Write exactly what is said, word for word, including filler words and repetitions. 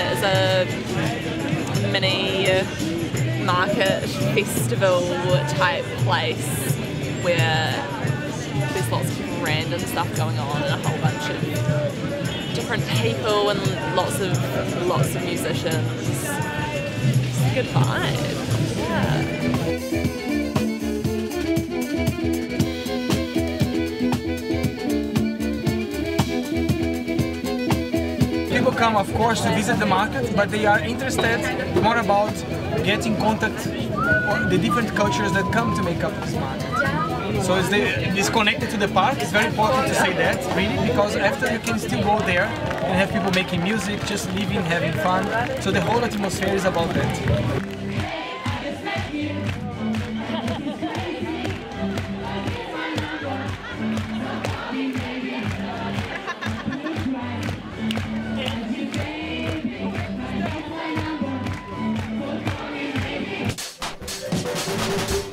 it as a mini market festival type place where there's lots of random stuff going on and a whole bunch of different people and lots of lots of musicians. It's a good vibe. Yeah. People come, of course, to visit the market, but they are interested more about getting contact or the different cultures that come to make up this market. So it's, the, it's connected to the park. It's very important to say that, really, because after you can still go there and have people making music, just living, having fun. So the whole atmosphere is about that. We'll be right back.